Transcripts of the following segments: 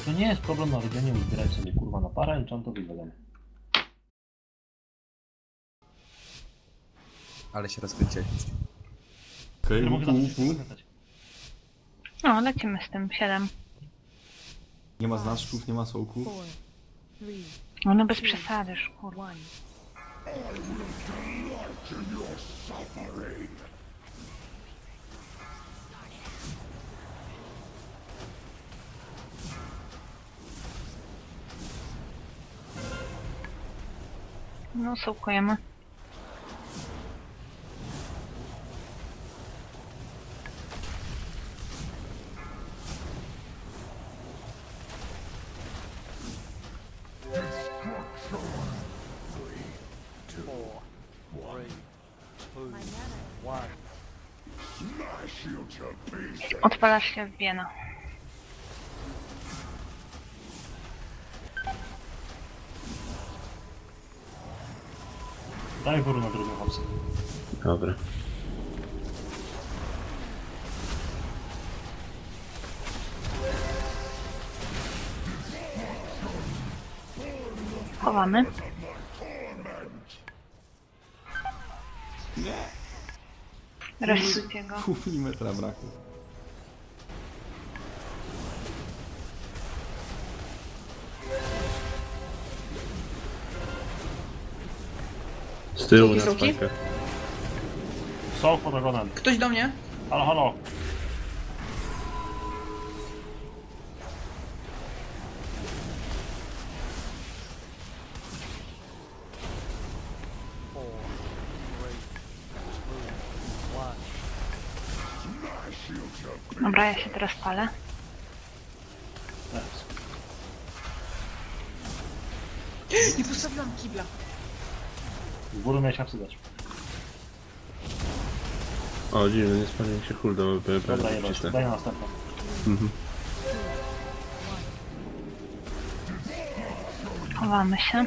Bo to nie jest problem na robienie, uzbierać sobie kurwa na parę i czym to wygląda. Ale się rozkręciłeś. Okej, no, lecimy z tym, 7. Nie ma znaczków, nie ma sołków. No, no bez przesady, kurwa. No, sołkujemy. Odpalasz się w Wiena. Daj wór na drugą hopsę. Dobra. Chowamy. Rozsuńcie go. Pół milimetra brakło. Tyłu na spajkę. Są pod ogonem. Ktoś do mnie? Halo, halo. Dobra, ja się teraz palę. Nie postawiłam kibla. W górę miałeś napsydać. O, dziwne, nie spaliłem się huldą, by dobra, jeba, daj na następną. Chowamy się.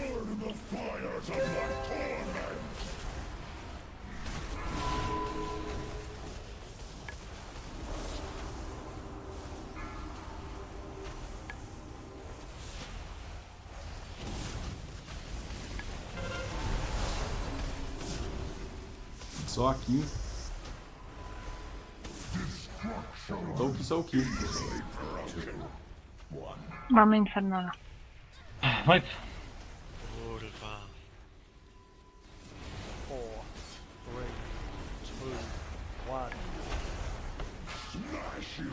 Sołki. Sołki, sołki. Mamy infernala. Majp. Kurwa.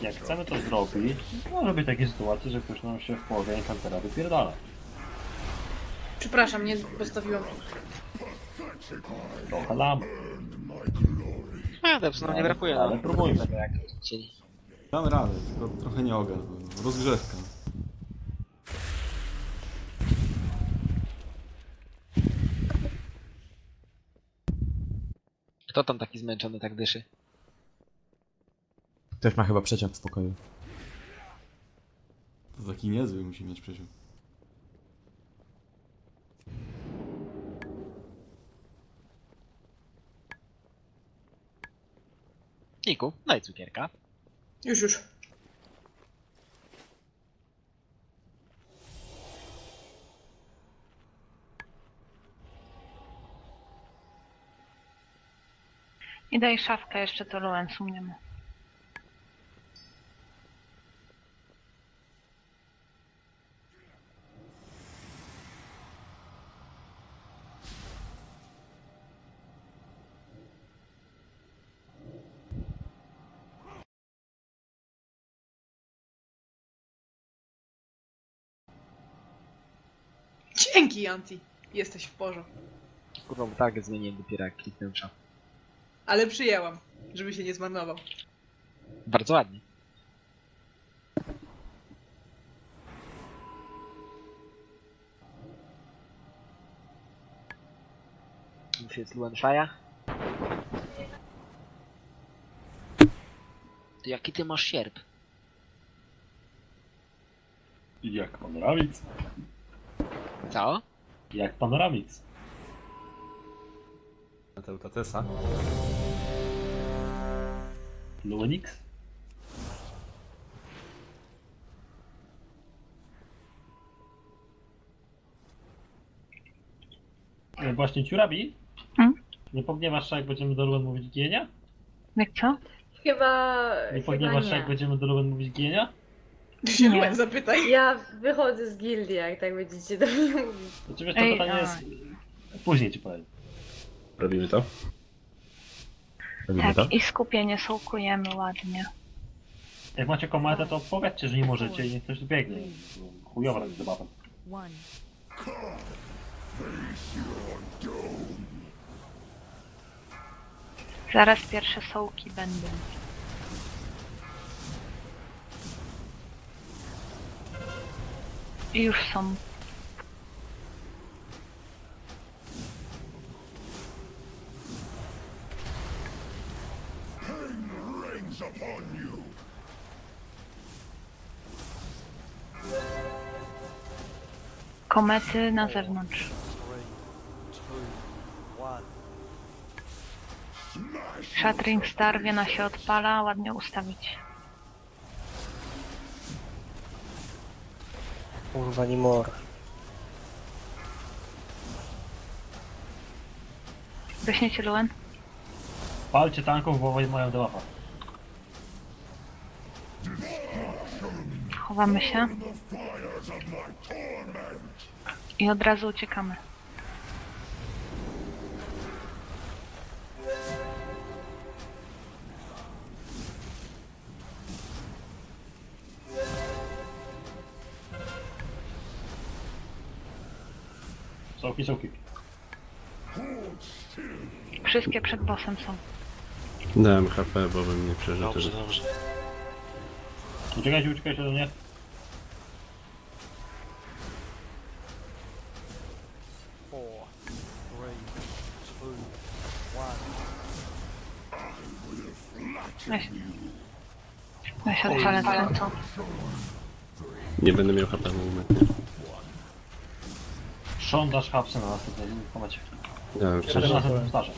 Jak chcemy to zrobić, może być takie sytuacje, że ktoś nam się w połowie infantera wypierdala. Przepraszam, nie postawiłam. Trochę lam. Dobrze, nam nie brakuje, ale próbujmy. Dam radę, tylko trochę nie ogarnę. Rozgrzewka. Kto tam taki zmęczony tak dyszy? Ktoś ma chyba przeciąg w pokoju. To taki niezły musi mieć przeciąg. Niku, daj cukierka. Już, już. I daj szafkę jeszcze, to Luen sumniemy. Dzięki, Anti. Jesteś w porządku. Kurwa, bo target zmieniłem dopiero jak kliknę w szafę. Ale przyjęłam, żeby się nie zmarnował. Bardzo ładnie. Już jest Luenfaya. To jaki ty masz sierp? Jak mam rawic? Co? Jak panoramic. Na Teutatesa. Luenix? Jak właśnie ciurabi? Hmm? Nie pogniewasz się, jak będziemy do Ruben mówić gienia? Jak co? Chyba... Nie pogniewasz się, jak będziemy do Ruben mówić gienia? Nie, zapytaj. Ja wychodzę z gildii, jak tak będziecie do mnie mówić. Znaczy wiesz, to pytanie jest... Później ci powiem. Robimy to? Robimy tak, to? I skupienie sołkujemy ładnie. Jak macie komatę, to powiedzcie, że nie możecie i niech ktoś biegnie. Chujowa tak zabawa. Zaraz pierwsze sołki będą. I już są. Komety na zewnątrz. Shattering Star wiena się odpala, ładnie ustawić. Kurwa, nie mor. Wyśniecie Luen? Palcie tanków, bo mają do łapa. Chowamy się. I od razu uciekamy. Sołki, sołki. Wszystkie przed bossem są. Dałem HP, bo bym nie przeżył. Dobrze, dobrze. Uciekajcie, uciekajcie do mnie. Weź odpalę talentą. Nie będę miał HP na moment. Żądasz hapsy na następnej linii w komacie. Ja przecież na następnym starze.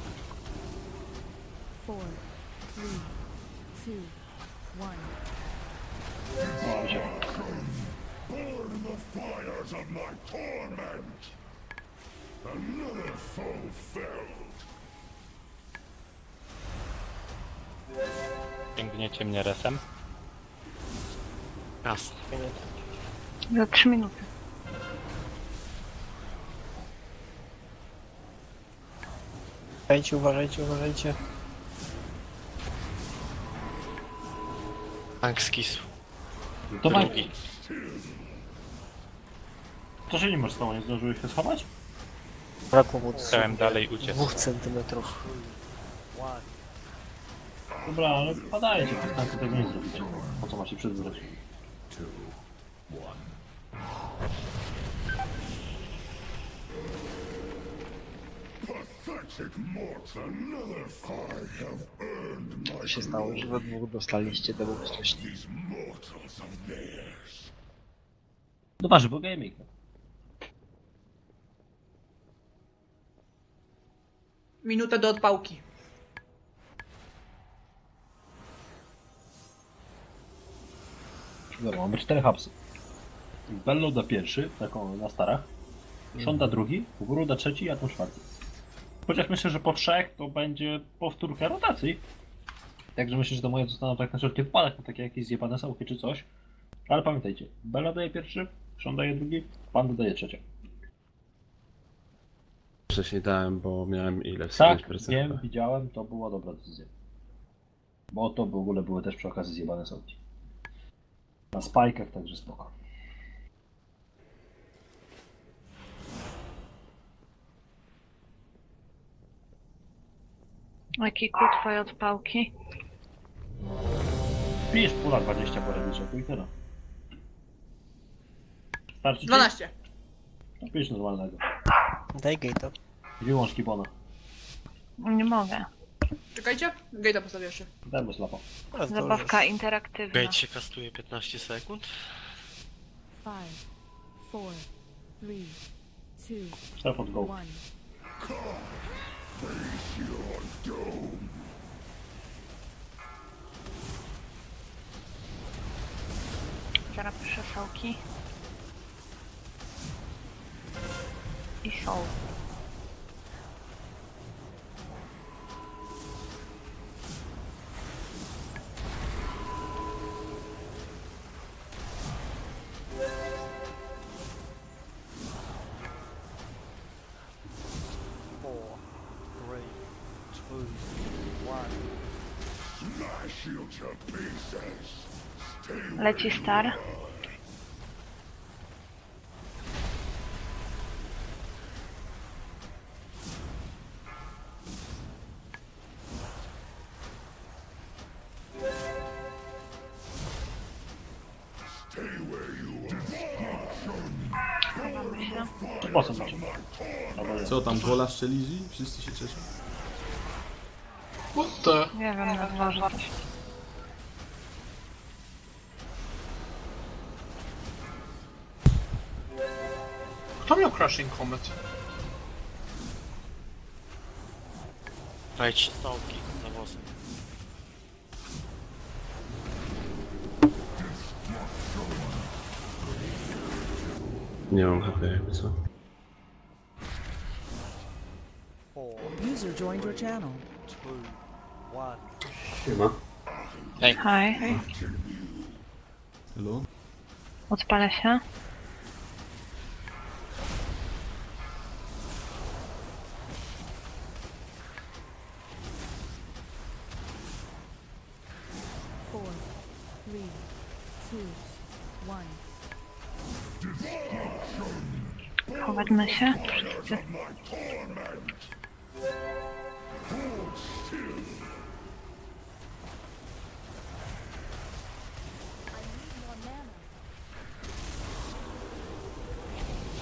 Piękniecie mnie resem? Raz. Za 3 minuty. Uważajcie, uważajcie, uważajcie. Tank skisł. To drugi. To się nie masz z tobą, nie zdążyłeś się schować? Brakło wód. Chciałem dalej uciec. 2 centymetrów. Dobra, ale padajcie, bo tanki tego nie zrobicie. Po co macie przedbrać? Co się stało, że we dwóch dostaliście tego wcześniej? No waży, bo gaming. Minuta do odpałki. Dobra, mamy 4 hapsy. Bello da pierwszy, taką na starach. Szonda drugi, Guru da trzeci, a tu czwarty. Chociaż myślę, że po 3 to będzie powtórka rotacji. Także myślę, że to moje zostaną tak na wszelki wypadek, na takie jakieś zjebane sołki czy coś. Ale pamiętajcie, Bela daje pierwszy, Sean daje drugi, Pan daje trzecie. Wcześniej dałem, bo miałem ile? 5%. Tak, wiem, widziałem, to była dobra decyzja. Bo to w ogóle były też przy okazji zjebane sołki. Na spajkach, także spoko. Jaki kół twoje odpałki? Pisz pula 20 porębiczek, i tyle. Starczy 12. No pisz normalnego. Daj gate'a. Wyłącz kibona. Nie mogę. Czekajcie, gate'a postawię jeszcze. Daj mu slapa. Zabawka interaktywna. Gate się kastuje 15 sekund. 5, 4, 3, 2, 1. Zaraz proszę sołki. I soł. Leci Star. Po co macie? Co tam, gola szczelizi? Wszyscy się cieszą. What? Nie wiem, jak uważać. Kto miał Crashing Comet? Dajcie stołki na włosy. Nie mam HP, jakby co. User joined your channel. Siema. Hej. Hej. Hello. Odpalę się. Chowadmy się wszyscy.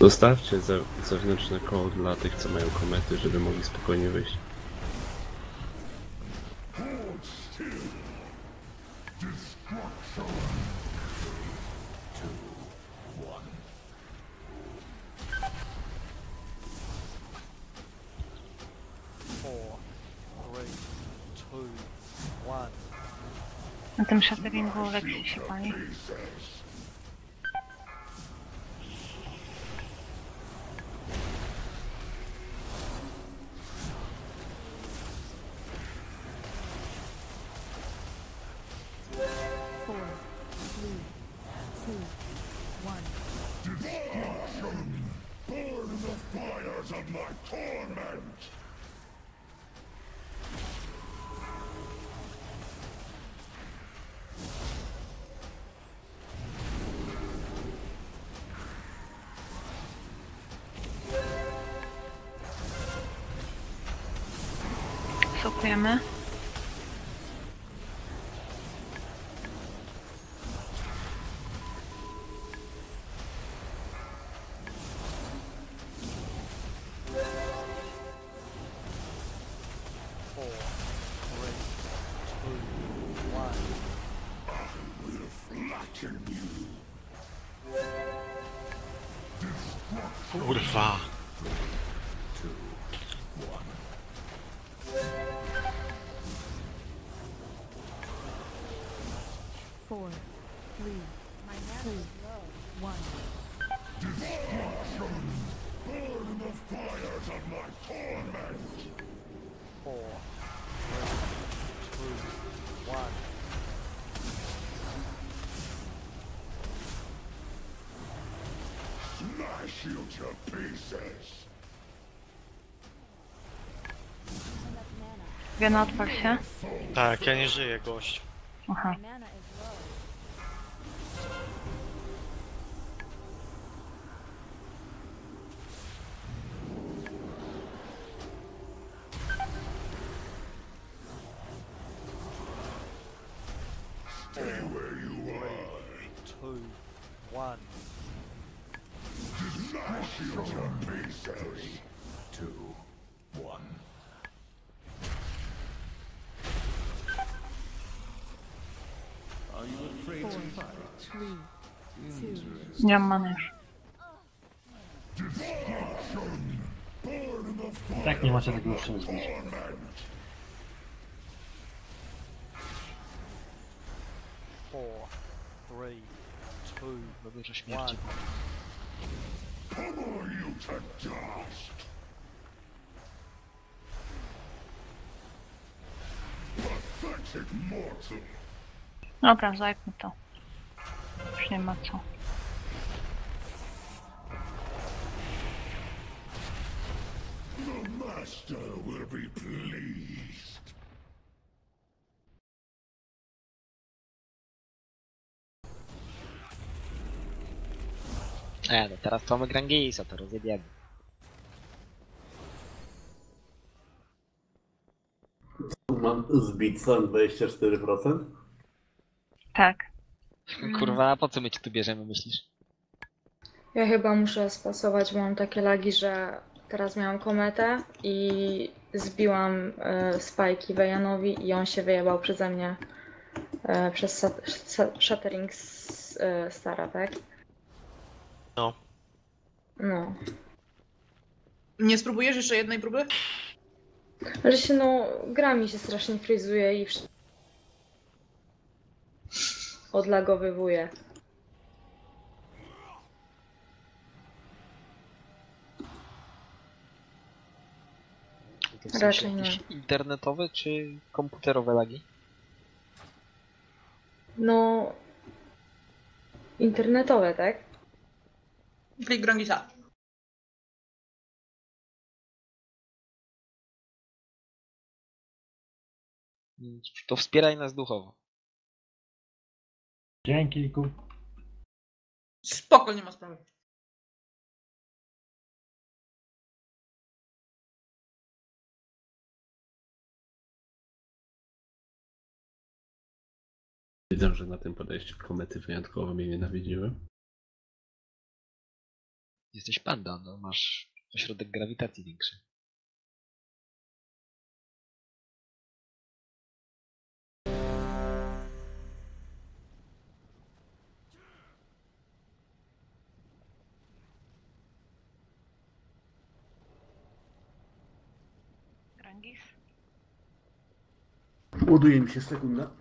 Zostawcie zewnętrzne koło dla tych, co mają komety, żeby mogli spokojnie wyjść. Na tym shutteringu lepiej się pali. Dziękujemy. Kurwa. Wiena, odpal się. Tak, ja nie żyję, gość. Aha. Nie mam już. Tak, nie macie takiego szczęścia. Wybierze śmierci. Dobra, zajmę to. Już nie ma co. Master will be pleased. No teraz to mamy Grangisa, to rozjebiemy. Mam zbić sam 24%? Tak. Kurwa, po co my cię tu bierzemy, myślisz? Ja chyba muszę spasować, bo mam takie lagi, że teraz miałam kometę i zbiłam spajki Vejanowi i on się wyjebał przeze mnie przez shattering stara, tak? No. No. Nie spróbujesz jeszcze jednej próby? Ale się no, gra mi się strasznie fryzuje i odlagowywuje. To są raczej jakieś nie. Internetowe czy komputerowe lagi? No... internetowe, tak? Klik Grangisa. To wspieraj nas duchowo. Dzięki, ku. Spoko, nie ma sprawy. Widzę, że na tym podejściu komety wyjątkowo mnie nienawidziłem. Jesteś panda, no masz ośrodek grawitacji większy. Grangis? Ładuje mi się sekunda.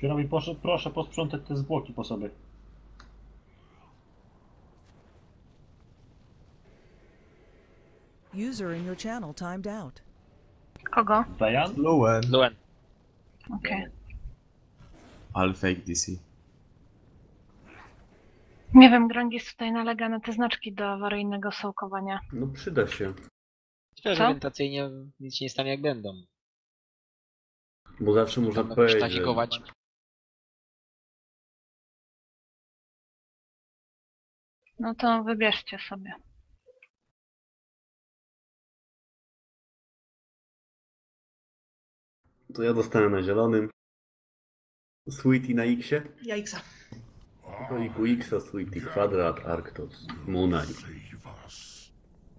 Kierowi, proszę posprzątać te zwłoki po sobie. User in your channel timed out. Kogo? Dajan? Luen. Okej. Okay. Ale fake DC. Nie wiem, Grangis tutaj nalega na te znaczki do awaryjnego sołkowania. No przyda się. Też orientacyjnie nic nie stanie jak będą. Bo zawsze można powiedzieć. No to wybierzcie sobie. To ja dostanę na zielonym. Sweetie na X-ie? Ja X-a. Koliku X-a, Sweetie, kwadrat, Arktos, Muna.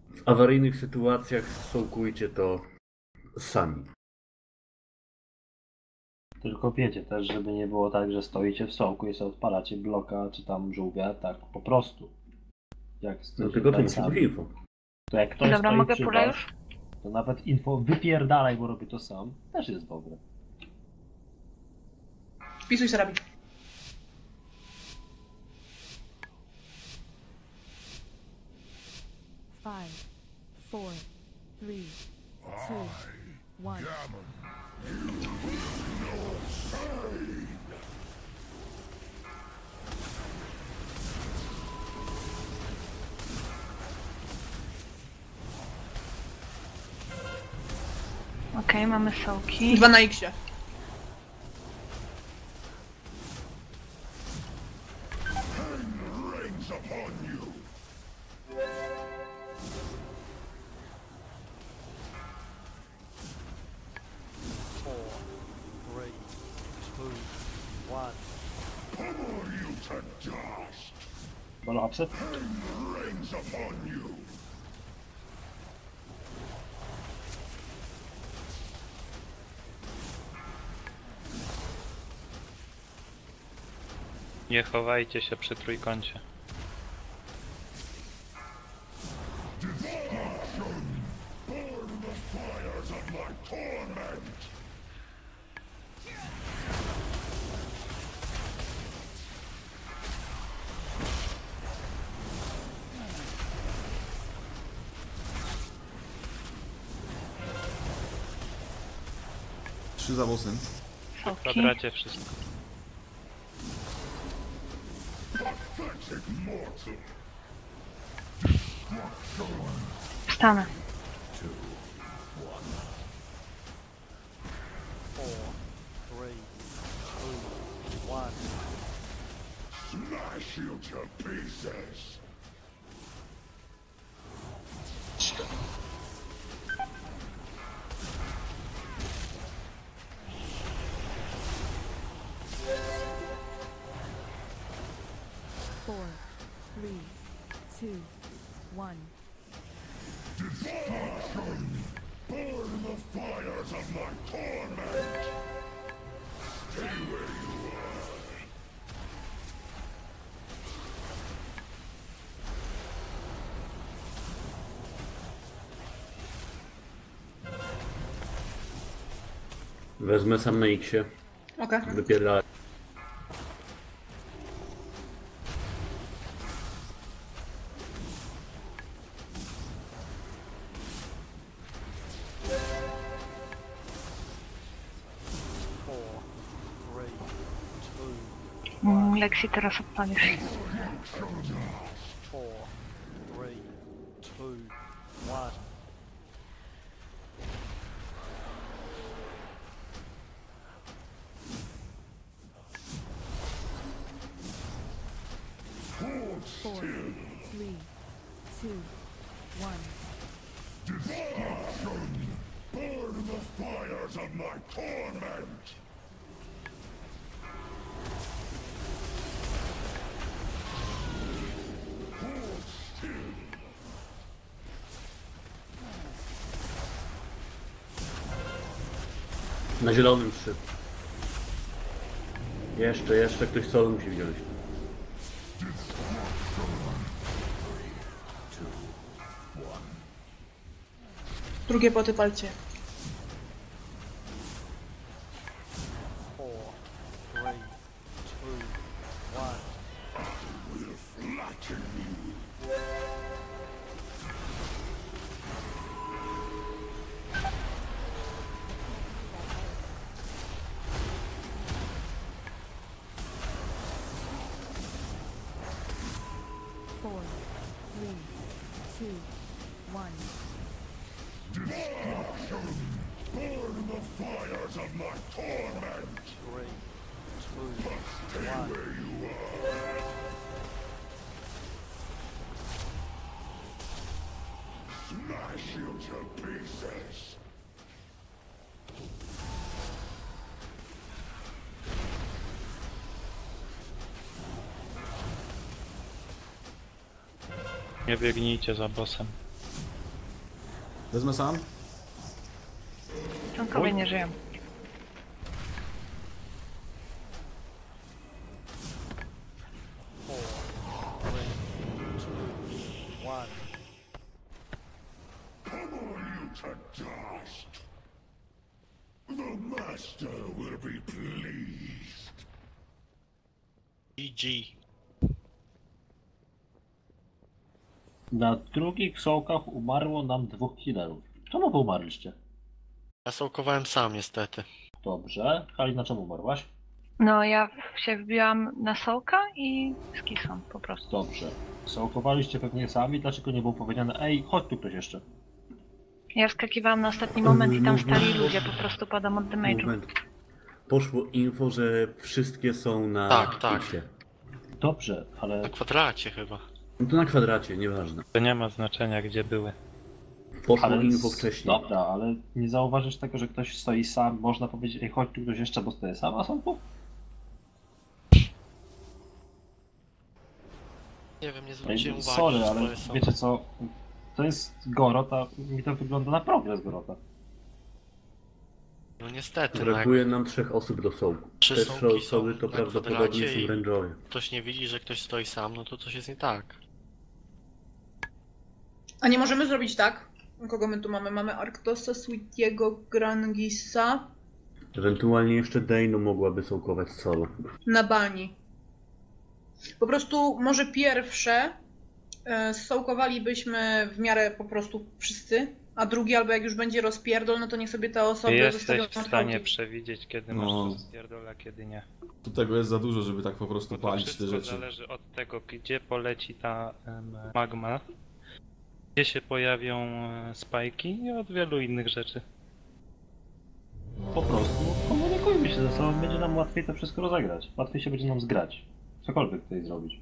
W awaryjnych sytuacjach sołkujcie to sami. Tylko wiecie też, żeby nie było tak, że stoicie w sołku i sobie odpalacie bloka czy tam żółwia, tak po prostu. Jak no tylko to musi być info. To jak ktoś dobra, mogę pulę już? To nawet info wypierdalaj, bo robi to sam, też jest dobre. Wpisuj się rabi. Five, four, three, two, one. Okej, mamy sołki. 2 na X-ie. Nie chowajcie się przy trójkącie. Trzy zawosy. Okay. W kwadracie wszystko. Wstanę. Wezmę sam na X-ie. Okej. Okay. Wypierdalaj. Lexi, teraz odpalisz się. Na zielonym szyb. Jeszcze ktoś solo musi wziąć. Drugie boty palcie. Nie biegnijcie za bossem. Wezmę sam? Członkowie nie żyją. Na drugich sołkach umarło nam dwóch killerów. Czemu wy umarliście? Ja sołkowałem sam niestety. Dobrze. Halina, czemu umarłaś? No ja się wbiłam na sołka i z kisą po prostu. Dobrze. Sołkowaliście pewnie sami, dlaczego nie było powiedziane, ej, chodź tu ktoś jeszcze? Ja skakiwałam na ostatni moment i tam stali ludzie, po prostu padam od damage'u. Poszło info, że wszystkie są na... Tak. Dobrze, ale... Na kwadracie chyba. No to na kwadracie, nieważne. To nie ma znaczenia, gdzie były. Poszło info wcześniej. Dobra, ale nie zauważysz tego, że ktoś stoi sam, można powiedzieć, ej, chodź tu ktoś jeszcze, bo stoi sam, a są tu? Nie wiem, nie zwróciłem uwagi. Sorry, ale wiecie co, to jest Goroth, a mi to wygląda na progres Gorotha. No niestety. Brakuje nam trzech osób do sołku. Te trzy osoby to prawdopodobnie są rangerowie. Ktoś nie widzi, że ktoś stoi sam, no to coś jest nie tak. A nie możemy zrobić tak? Kogo my tu mamy? Mamy Arktosa, Sweetiego, Grangisa. Ewentualnie jeszcze Dejnu mogłaby sołkować solo. Na bani. Po prostu może pierwsze sołkowalibyśmy w miarę po prostu wszyscy, a drugi albo jak już będzie rozpierdol, no to niech sobie te osoby zostawią. Jesteś w stanie przewidzieć, kiedy masz rozpierdol, a kiedy nie. Tu tego jest za dużo, żeby tak po prostu palić te rzeczy. To zależy od tego, gdzie poleci ta magma, gdzie się pojawią spajki i od wielu innych rzeczy. Po prostu komunikujmy się ze sobą, będzie nam łatwiej to wszystko rozegrać. Łatwiej się będzie nam zgrać. Cokolwiek tutaj zrobić.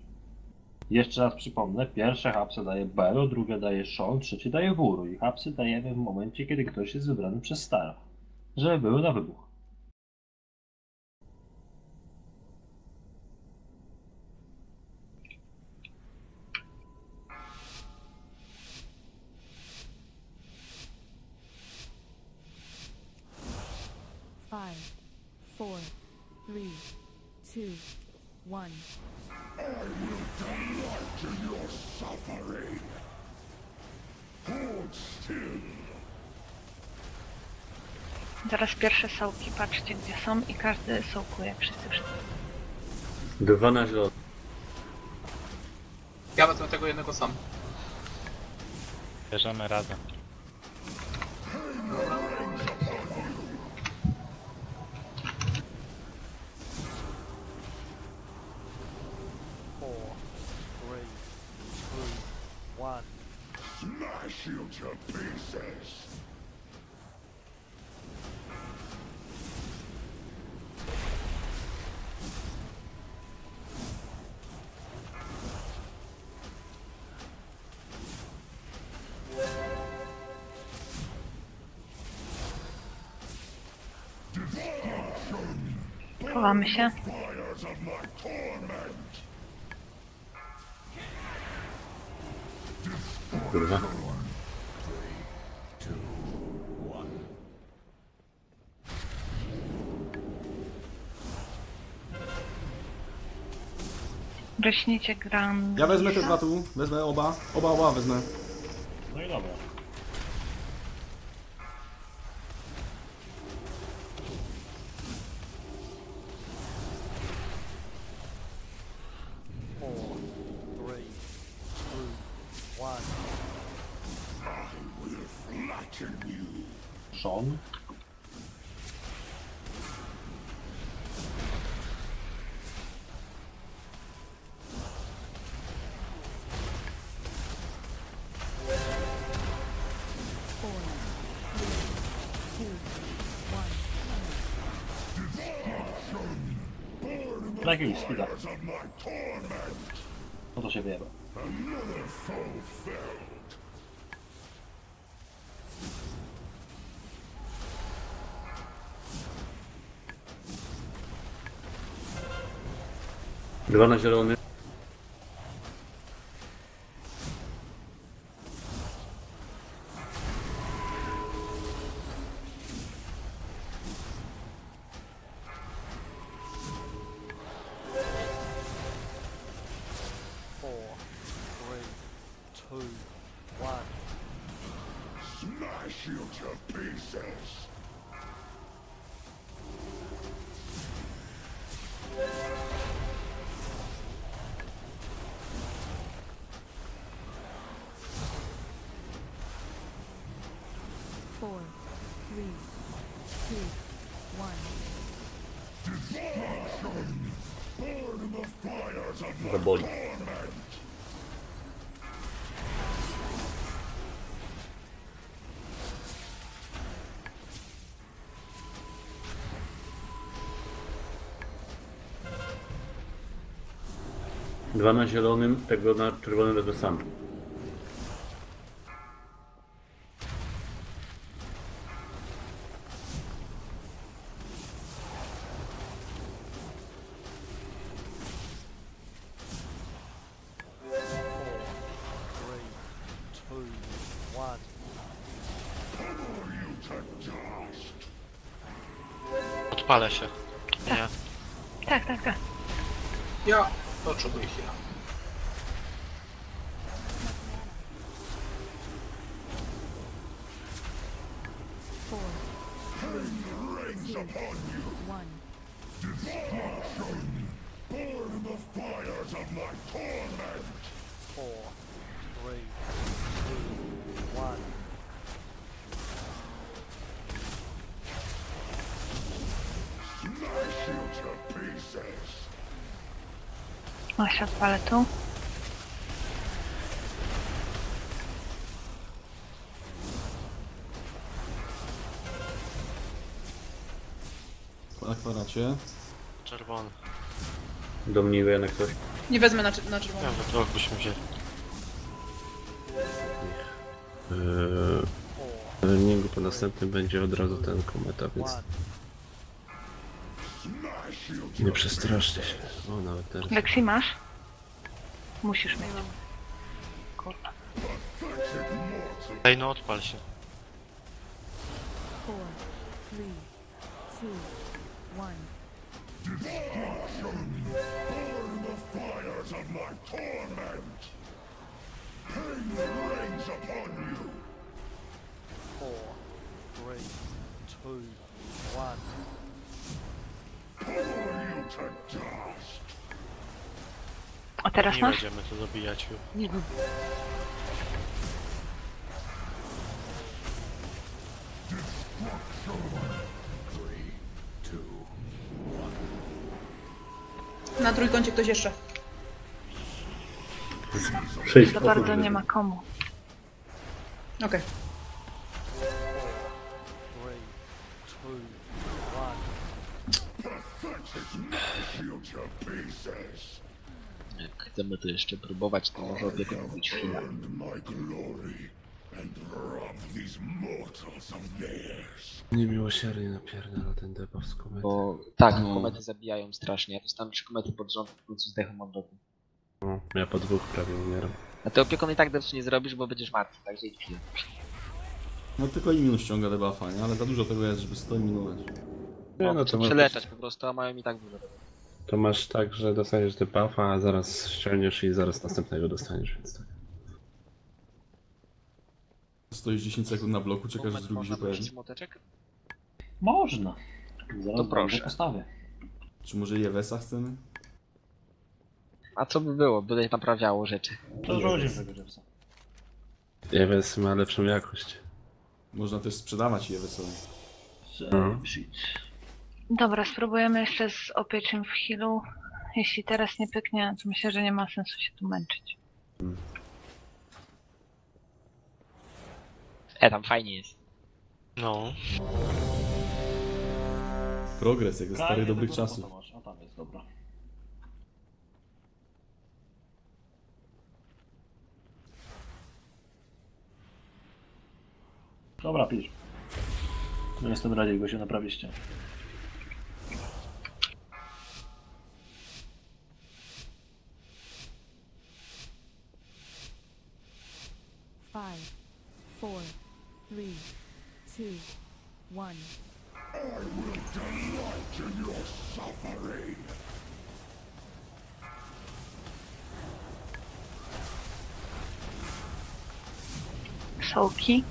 Jeszcze raz przypomnę, pierwsze hapsy daje Bero, drugie daje Sean, trzecie daje Wuru i hapsy dajemy w momencie, kiedy ktoś jest wybrany przez Stara, żeby były na wybuch. One. Are you delight in your suffering? Hold still. Zaraz pierwsze sołki, patrzcie gdzie są i każdy sołkuje, wszyscy. 12 lat. Ja wezmę tego jednego sam. Bierzemy razem. Chowamy się. Kurwa. Rośnijcie gram. Ja wezmę te dwa tu, wezmę oba. Oba wezmę. No i dobra. Jakiś chwila. No to się wyjeba. Dwa na zielony. Zaboli. Dwa na zielonym, tego na czerwonym wezmę sam. Palę się. Nie. Tak, tak, tak. Ja potrzebuję chwilę. O, się odpalę tu. Po akwaracie? Czerwony. Do mnie jednak ktoś. Nie wezmę na czerwony. Ja we trochę byśmy wzięli. Niego po następnym będzie od razu ten kometa, więc... Nie przestraszcie się. O, nawet teraz. Weksi masz? Musisz mieć. Kurwa. Daj no, odpal się. 4, 3, 2, 1. A teraz nie masz? Będziemy to zabijać już. Nie wiem. Na trójkącie ktoś jeszcze. Za bardzo nie ma komu. Okej. Okay. Jak chcemy to jeszcze próbować, to może opieka mówić chwilę. Niemiłosiernie napierdala ten debuff z komety. Bo tak, komety zabijają strasznie. Ja dostałem 3 komety pod rząd, w końcu zdechłem od roku. No, ja po 2 prawie umieram. A ty opieką i tak debuff nie zrobisz, bo będziesz martwy, także idź chwilę. No tylko i minus ściąga debuffa, nie? Ale za dużo tego jest, żeby 100 minutować. No, no to przeleczać po prostu, a mają i tak dużo. To masz tak, że dostaniesz debuffa, a zaraz ściągniesz i zaraz następnego dostaniesz, więc tak. Stoisz 10 sekund na bloku, czekasz, aż drugi się pojawi. Można! Zaraz to proszę. Postawię. Czy może Jewesa chcemy? A co by było? By naprawiało rzeczy. To rzucimy tego Jewesa. Jeves ma lepszą jakość. Można też sprzedawać Jewesowi. Dobra, spróbujemy jeszcze z opieczym w healu. Jeśli teraz nie pyknie, to myślę, że nie ma sensu się tu męczyć. Tam fajnie jest. No. Progres, jak ze starych dobrych czasów. No tam jest, dobra. Dobra, pisz. No jestem radziej, go się naprawiście. Sołki.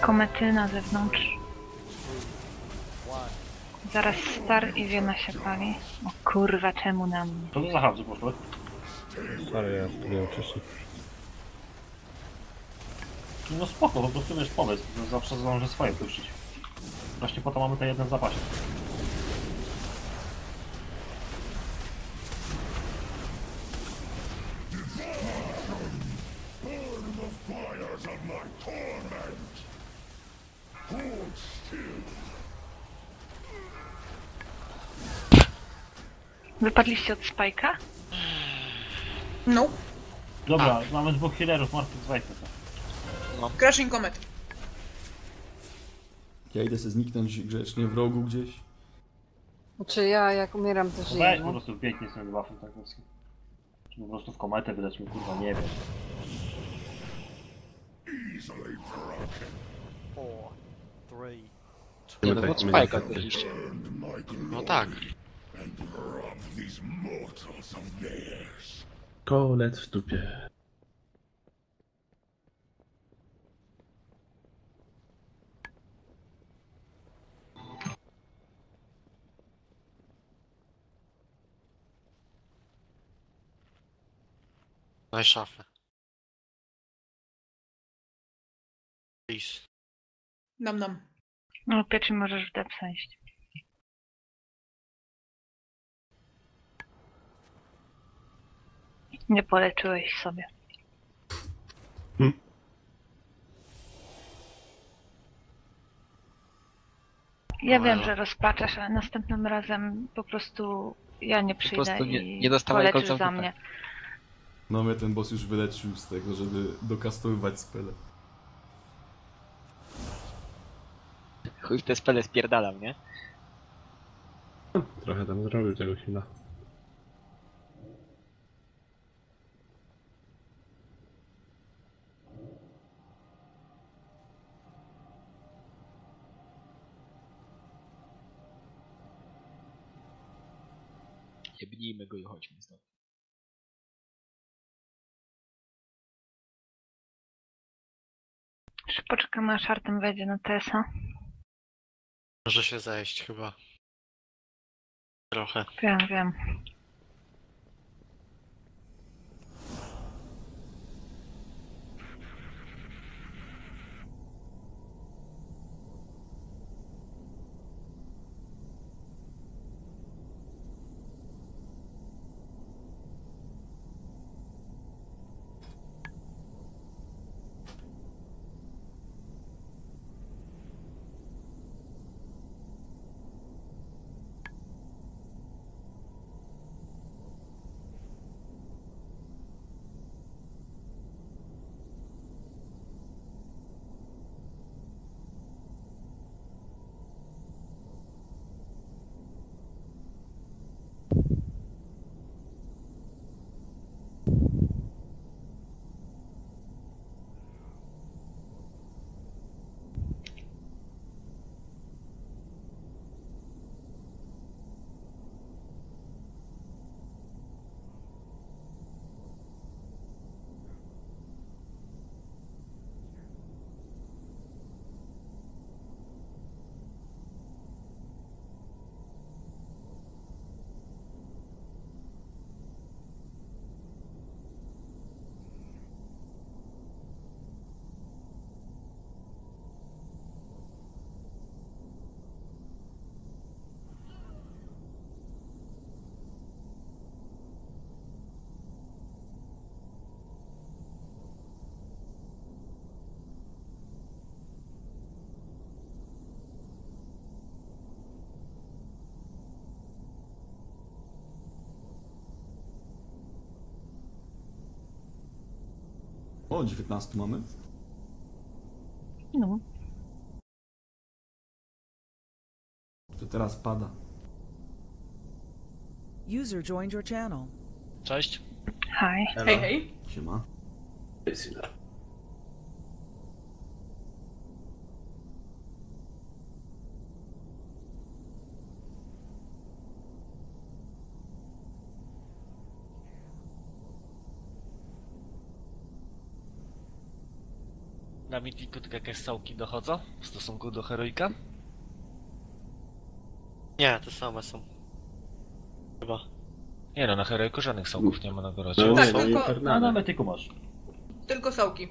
Komety na zewnątrz. Zaraz star i wiena się pali. O kurwa, czemu nam? To za hałas poszło. Stary, ja nie uczestniczę. No spoko, po prostu wiesz pomysł. Zawsze zdążę swoje wyruszyć. Właśnie po to mamy ten jeden w zapasie. Wypadliście od Spike'a? No. Dobra, mamy 2 healerów, martwych z Wajta. No. Crashing Comet. Ja idę sobie zniknąć grzecznie w rogu gdzieś. Znaczy ja jak umieram to żyję. Weź po prostu biegnie sobie buffem tak wszystkim. Czy po prostu w kometę wydać mi kurwa, nie wiem. No tak. Kolet w dupie. Daj szafę. Please. Dam. No pierwszy możesz w depsa iść. Nie poleczyłeś sobie. Ja wiem, że rozpaczasz, ale następnym razem po prostu ja nie przyjdę i poleczysz za mnie. No mnie ten boss już wyleczył z tego, żeby dokastowywać spele. Chuj w te spele spierdalam, nie? Trochę tam zrobił tego chwila. Jebnijmy go i chodźmy znowu. Czy poczekamy aż Artem wejdzie na TS-a? Może się zajść chyba. Trochę. Wiem. O, 19 mamy? No. To teraz pada. User joined your channel. Cześć. Hi. Hej. Siema. Na mitniku tylko jakieś sałki dochodzą w stosunku do heroika? Nie, to same są. Chyba. Nie no, na heroiku żadnych sałków nie ma na Gorocie. No, tak, tylko... A na metyku masz. Tylko sałki.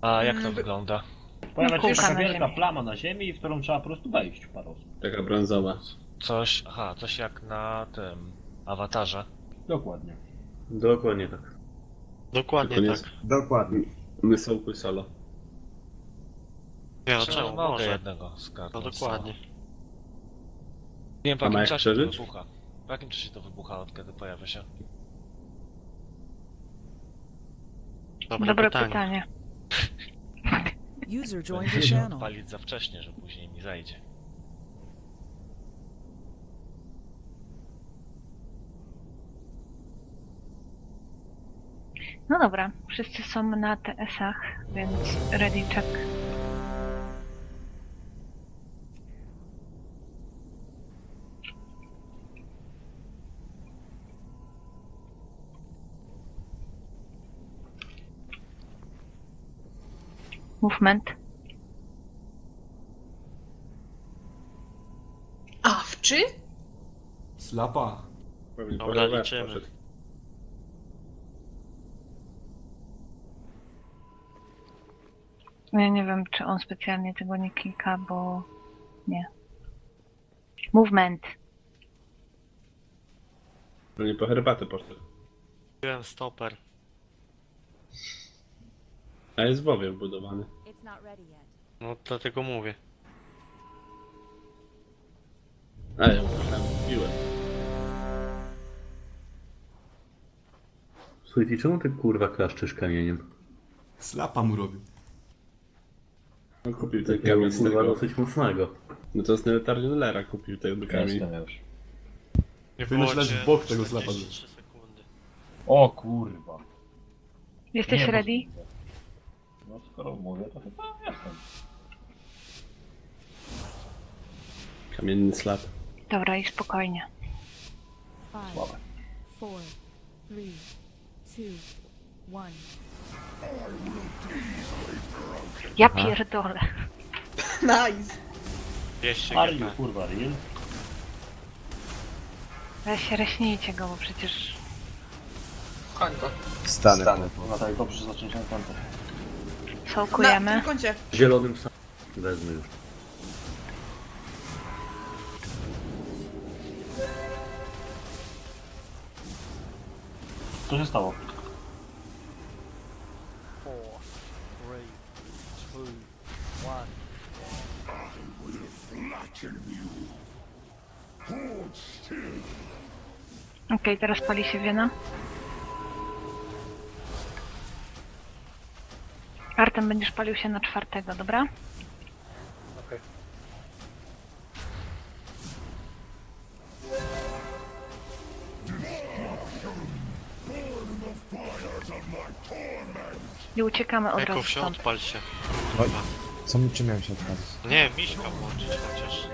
A jak to wygląda? Pojawia się taka wielka plama na ziemi, w którą trzeba po prostu wejść parą. Taka brązowa. Coś, aha, coś jak na tym... awatarze. Dokładnie. Dokładnie tak. Dokładnie. My sałkuj solo. Ja czemu mało jednego skarbu. No dokładnie. Nie wiem po jakim czasie to wybucha. Po jakim czasie to wybucha, od kiedy pojawia się? Dobre pytanie. User joined the channel. Palić za wcześnie, że później mi zajdzie. No dobra, wszyscy są na TS-ach, więc ready check. Movement. Awczy? Slapa. Dobra, liczymy. Ja nie wiem, czy on specjalnie tego nie klika, bo... nie. Movement. No nie po herbatę poszedł. Byłem stoper. A jest w owie wbudowany. No dlatego mówię. A ja już tam mówiłem. Słuchajcie, czemu ty kurwa klaszczysz kamieniem? Slapa mu robił. No kupił ten kamień z tego dosyć mocnego. No to z Netarionlera kupił ten kamień. Nie wymyślać w bok tego slapa. O kurwa. Jesteś ready? No skoro mówię, to chyba jestem. Kamienny slap. Dobra, i spokojnie. Słabe. 4, 3, 2, 1. Ja pierdolę. Nice! Ariu, kurwa, Ariel. Weź, reśnijcie go, bo przecież... Końko. Stanę. No tak, dobrze, zacząć na końcu. Sołkujemy. Na kącie. Zielonym sam... wezmę już. Co się stało? Okej, teraz pali się wiena. Artem, będziesz palił się na czwartego, dobra? Okej. I uciekamy od razu stąd. Odpal się. Oj, co mi, czy miałem się odpalić? Nie, miśka włączyć chociaż.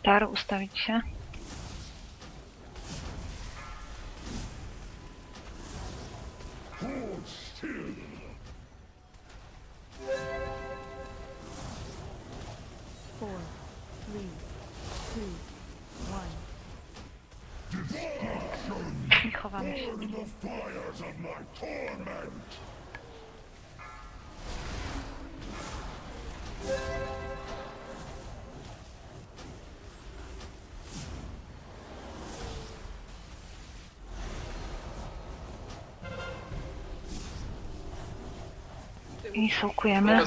Star, ustawić się. I sołkujemy.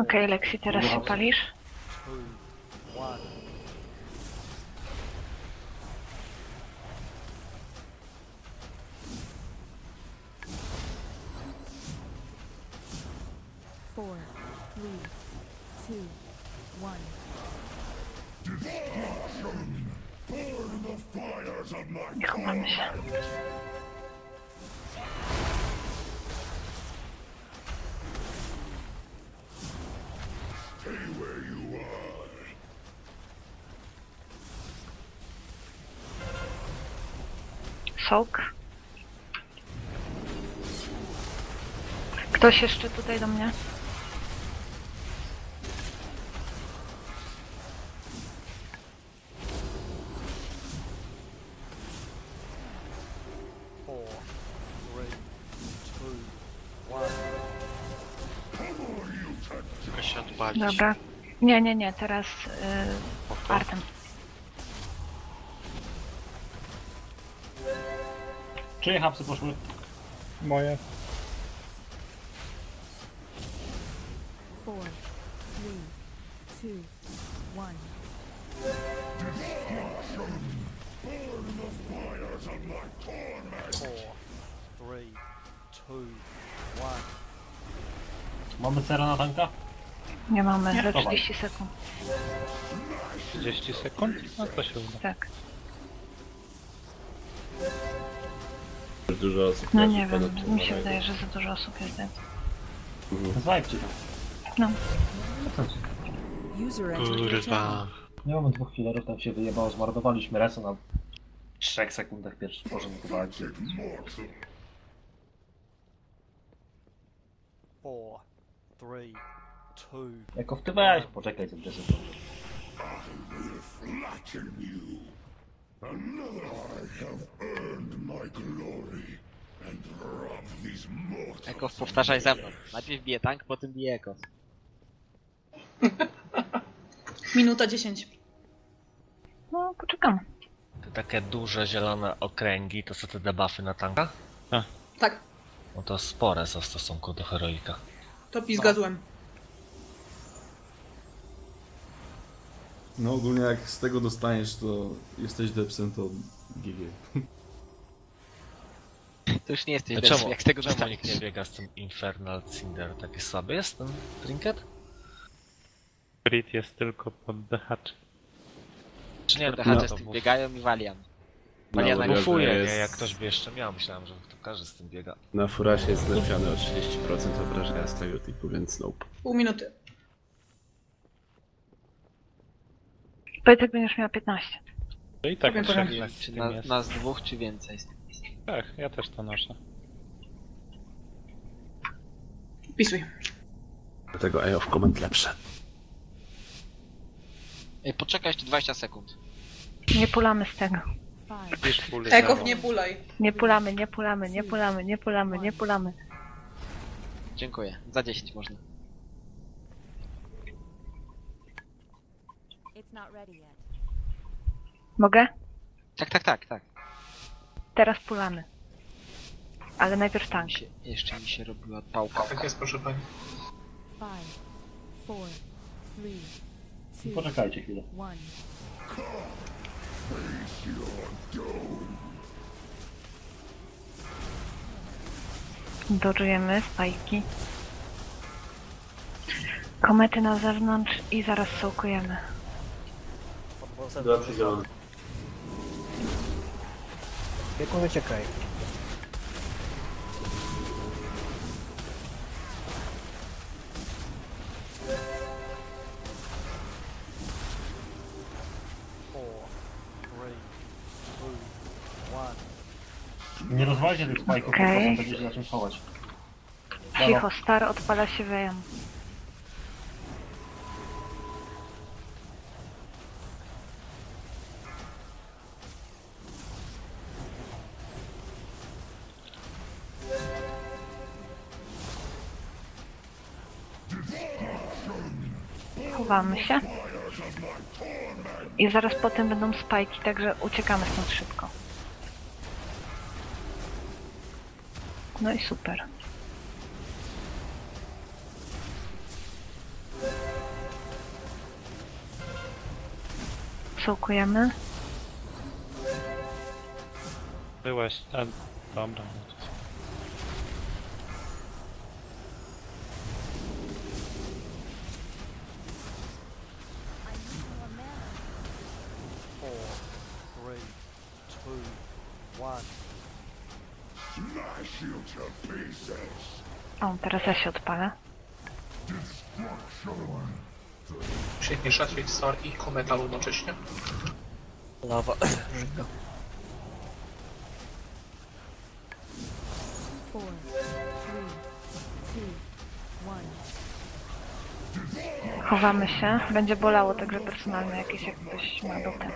Okej, Lexi, teraz się palisz. I chowamy się. Sołk. Ktoś jeszcze tutaj do mnie? mogę się odpalić. Dobra. Nie, nie, nie, teraz Artem. Czyje hapsy poszły? Moje. Four, three, two, one. Destruction! Burn the fires of my torment! Four, three, two, one. Mamy cera na tanka? Nie mamy, za 30 sekund. 30 sekund? No to się uda. Tak. Dużo osób. No nie wiem, mi się wydaje, że za dużo osób jest. Zajmcie to. No. Kurwa. Nie mamy 2 killerów, tam się wyjebało, zmordowaliśmy Resa na 3 sekundach pierwszy porządku walki. 4, 3, 2... Jako w ty weź, poczekaj z tym czasem. Ekos, powtarzaj za mną. Najpierw bije tank, potem bije Ekos. Minuta 10. No, poczekam. Te takie duże zielone okręgi to są te debuffy na tanka? A. Tak. No to spore są w stosunku do heroika. To pizgadłem. No ogólnie jak z tego dostaniesz, to jesteś depsem, to GG. To już nie jesteś depsem, czemu? Jak z tego dostaniesz. Czemu nikt nie biega z tym Infernal Cinder? Taki słaby jest ten trinket? Crit jest tylko pod dehaczy. Czy nie, dehacze z tym biegają i Valian. Valian bufuje, jest... nie? Jak ktoś by jeszcze miał, myślałem, że to każdy z tym biega. Na furasie jest zlepszany o 30% obrażenia z tego typu, więc nope. Pół minuty. Pojtek będziesz miała 15. I tak czy nas 2 czy więcej z tym jest. Tak, ja też to noszę. Pisuj. Dlatego AI of Command lepsze. Ej, poczekaj jeszcze 20 sekund. Nie pulamy z tego. Ekow, nie pulaj. Nie pulamy, nie pulamy, nie pulamy, nie pulamy, nie pulamy. Dziękuję, za 10 można. Mogę? Tak, tak, tak, tak. Teraz pulamy. Ale najpierw tank. Jeszcze mi się robiła pałka. Tak jest, proszę pani. 5, 4, 3, 2, poczekajcie chwilę. Doczujemy spajki. Komety na zewnątrz i zaraz sołkujemy. Dobrze działa. Jak on uciekaj? Nie rozwalcie tych spajków, okay. Tylko będziecie na czym chować. Cicho, star odpala się wejem. Chowamy się. I zaraz potem będą spajki, także uciekamy stąd szybko. No i super. Sołkujemy. Byłaś, a dobra. O, teraz ja się odpalę. Przyjmie szacie star i kometa jednocześnie. Lawa. Chowamy się. Będzie bolało, także personalnie jakieś jak ktoś ma do tego.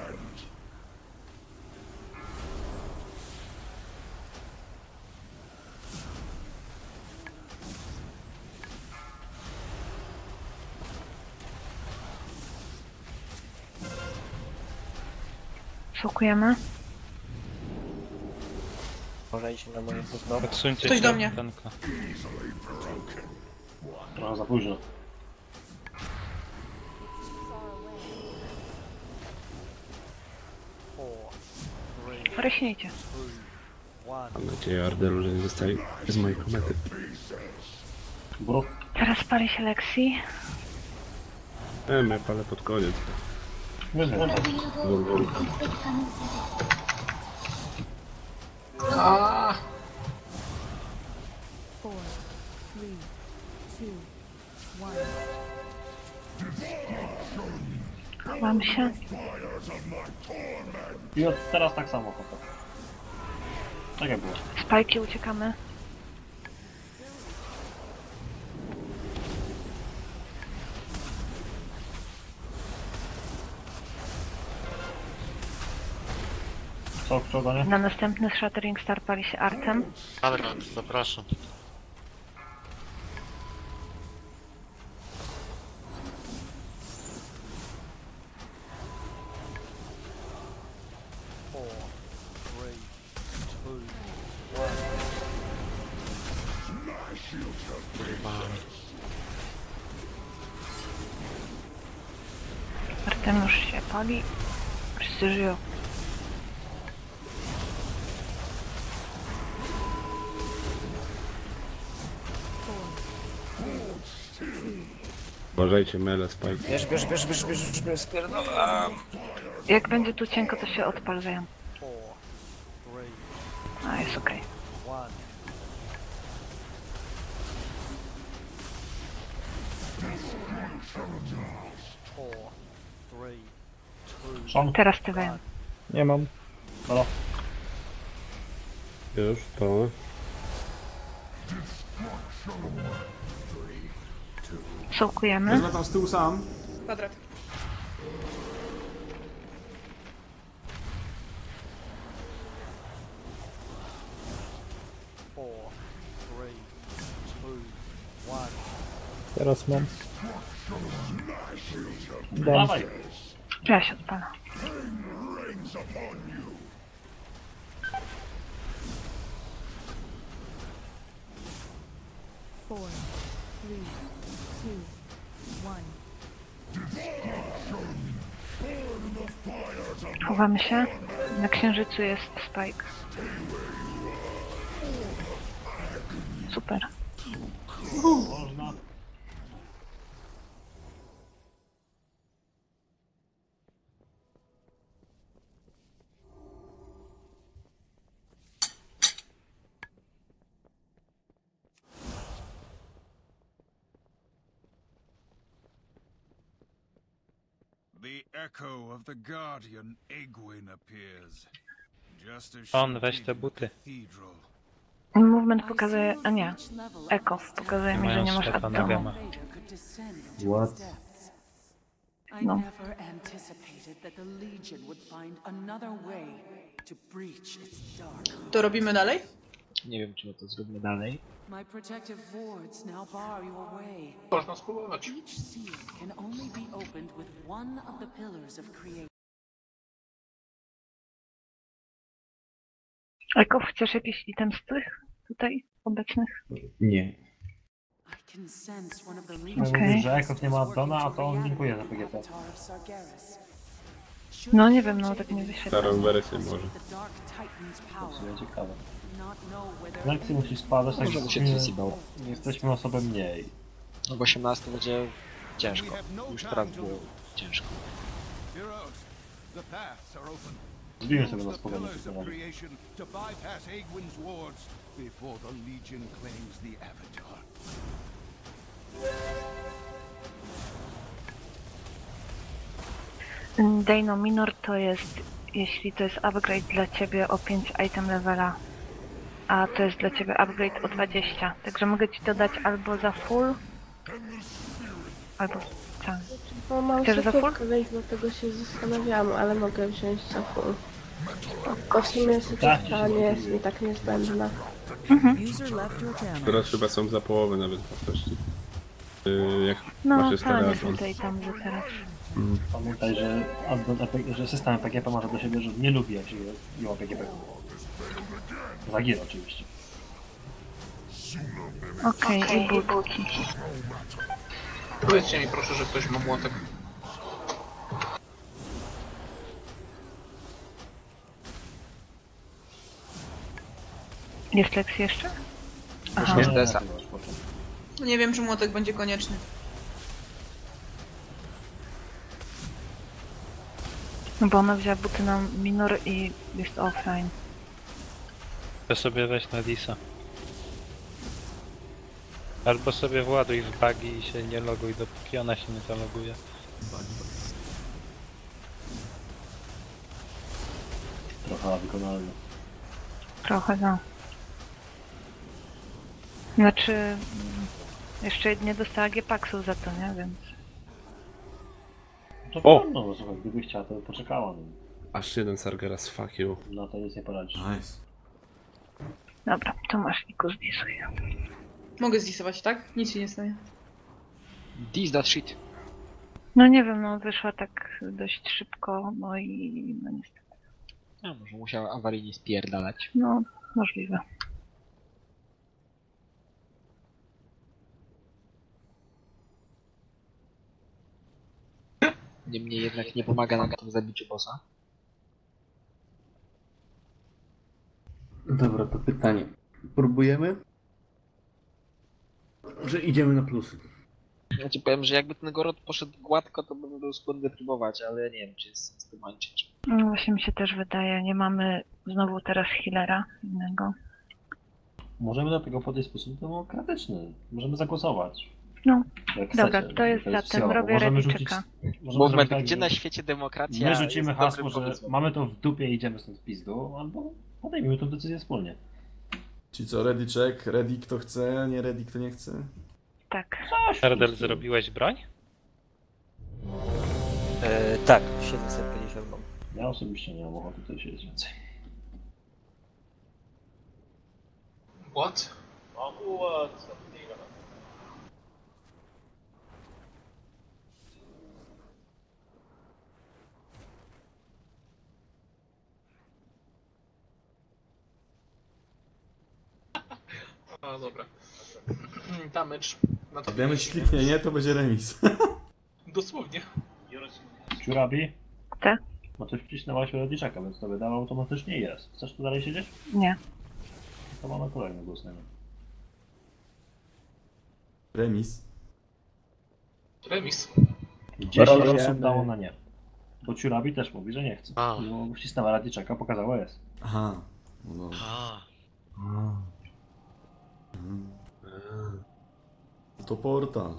przeszukujemy. Może iść na moje podnowe. Ktoś do mnie. No, za późno. Rośnijcie. Mam nadzieję, Arderu, że nie zostali z mojej komety. Bo? Teraz pali się Lexi. Palę pod koniec. Chowam się. I od teraz tak samo chowam. Tak jak było. Spajki uciekamy. Co, kto, nie? Na następny Shattering Star pali się Artem. Artem, zapraszam. Artem już się pali. Wszyscy żyją. Uważajcie, mele, spajki. Bierz, spierdolam. Jak będzie tu cienko, to się odpal, wiem. A, jest okej. Okay. Teraz ty wiem. Nie mam. Halo. Już, to. Szokujemy. Ja latam z tyłu sam. Kwadrat. Teraz mam. Dawaj. Ja się odpala. Chowamy się. Na księżycu jest Spike. Super. The echo of the guardian Egwin appears. Just as on, weź te buty. Movement pokazuje, a nie, echo pokazuje mi, że nie masz atomu. What? No. To robimy dalej? Nie wiem, czy to zrobimy dalej. My protective wards now bar your way. Można spróbować. Each seal can only be opened with one of the pillars of creation. Eko, chcesz jakiś item z tych tutaj obecnych? Nie. Okej. Że Eko nie ma addona, a to on dziękuję za PGT. No nie wiem, no tak nie wyświetla. Starą wersję może. To jest ciekawe. Lekcji musi spadać, tak nie jesteśmy osobą mniej. No w 18 będzie ciężko. Już prawda było ciężko. Zbijmy sobie na spokoju. Dino Minor to jest, jeśli to jest upgrade dla ciebie o 5 item levela. A to jest dla ciebie upgrade o 20, także mogę ci dodać albo za full, albo tak. No, mam. Chcesz za full? Dlatego się zastanawiałam, ale mogę wziąć za full. Bo w sumie sytuacja nie jest mi tak niezbędna. Teraz chyba są za połowę nawet po prostu. Jak no, masz tak, jest tutaj tam, że teraz. Pamiętaj, że system PGP ma do siebie, że nie lubi, jak się działa PGP. Za gier oczywiście. Okej, i bułki. Powiedzcie mi proszę, że ktoś ma młotek. Jest Lex jeszcze? Aha. Nie wiem, czy młotek będzie konieczny. No bo ona wzięła buty na minor i jest offline. To sobie weź na Disa. Albo sobie właduj w bugi i się nie loguj, dopóki ona się nie zaloguje. Trochę wykonalne. Trochę no. Znaczy... Jeszcze nie dostała G-Paxów za to, nie? Więc... To pewno, no słuchaj, gdyby chciała, to poczekała. Aż jeden Sargeras, fuck you. No to nic nie poradzi. Nice. Dobra, to masz Niku, zdisuj. Mogę zdisować, tak? Nic się nie stanie. Dis that shit. No nie wiem, no wyszła tak dość szybko, no i... no niestety. No może musiała awaryjnie spierdalać. No, możliwe. Niemniej jednak nie pomaga nam to w zabiciu bossa. Dobra, to pytanie. Próbujemy? Że idziemy na plusy. Ja ci powiem, że jakby ten Goroth poszedł gładko, to bym był skłonny próbować, ale ja nie wiem, czy jest sens tym ańczyć. No właśnie mi się też wydaje, nie mamy znowu teraz healera innego. Możemy do tego podejść w sposób demokratyczny. Możemy zagłosować. No, jak dobra, chcecie. To jest zatem, robię ręcznika. Moment, tak, gdzie na świecie demokracja. My rzucimy hasło, że mamy to w dupie i idziemy stąd w pizdu, albo podejmijmy tę decyzję wspólnie. Czyli co, ready check, ready kto chce, a nie ready kto nie chce? Tak. Sardel, zrobiłeś broń? Tak, 750. Ja osobiście nie mam ochoty, to już jest więcej. What? What? No dobra. Damage. Na to damage kliknie, nie? To będzie remis. Dosłownie. Ciurabi? Tak? No ty wcisnęłaś rodniczaka, więc to wydało automatycznie jest. Chcesz tu dalej siedzieć? Nie. To mamy kolejny głos, nie wiem. Remis. Remis. 10 osób dało na nie. Bo Ciurabi też mówi, że nie chce. No, wcisnęła rodniczaka, pokazała jest. Aha. No. To portal.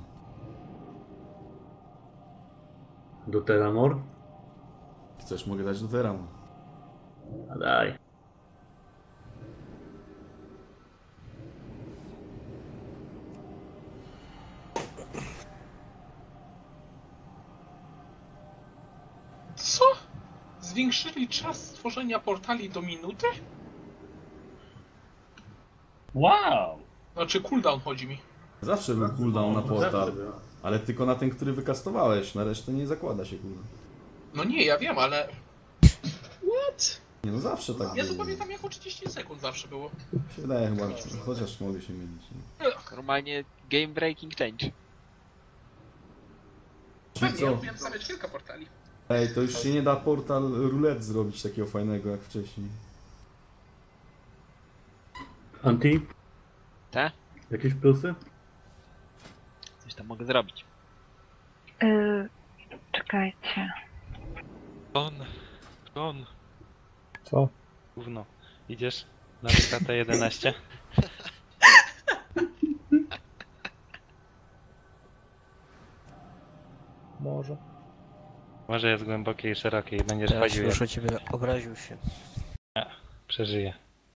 Do Teramor? Chcesz, mogę dać do Teramor. A daj. Co? Zwiększyli czas stworzenia portali do minuty? Wow! Znaczy cooldown chodzi mi. Zawsze był cooldown na portal, ale tylko na ten, który wykastowałeś, na resztę nie zakłada się cooldown. No nie, ja wiem, ale... What? Nie, no zawsze tak było. Ja to pamiętam jako 30 sekund zawsze było. Się wydaje chyba, chociaż mogę się mylić. Normalnie game breaking change. Pewnie, ja robiłem same kilka portali. Ej, to już się nie da portal roulette zrobić takiego fajnego jak wcześniej. Anti? Te? Jakieś plusy? Coś tam mogę zrobić. Czekajcie. On. Co? Gówno. Idziesz na KT11? Może. Może jest głębokie i szerokie i będziesz chodził. Proszę ciebie, obraził się. A, przeżyję.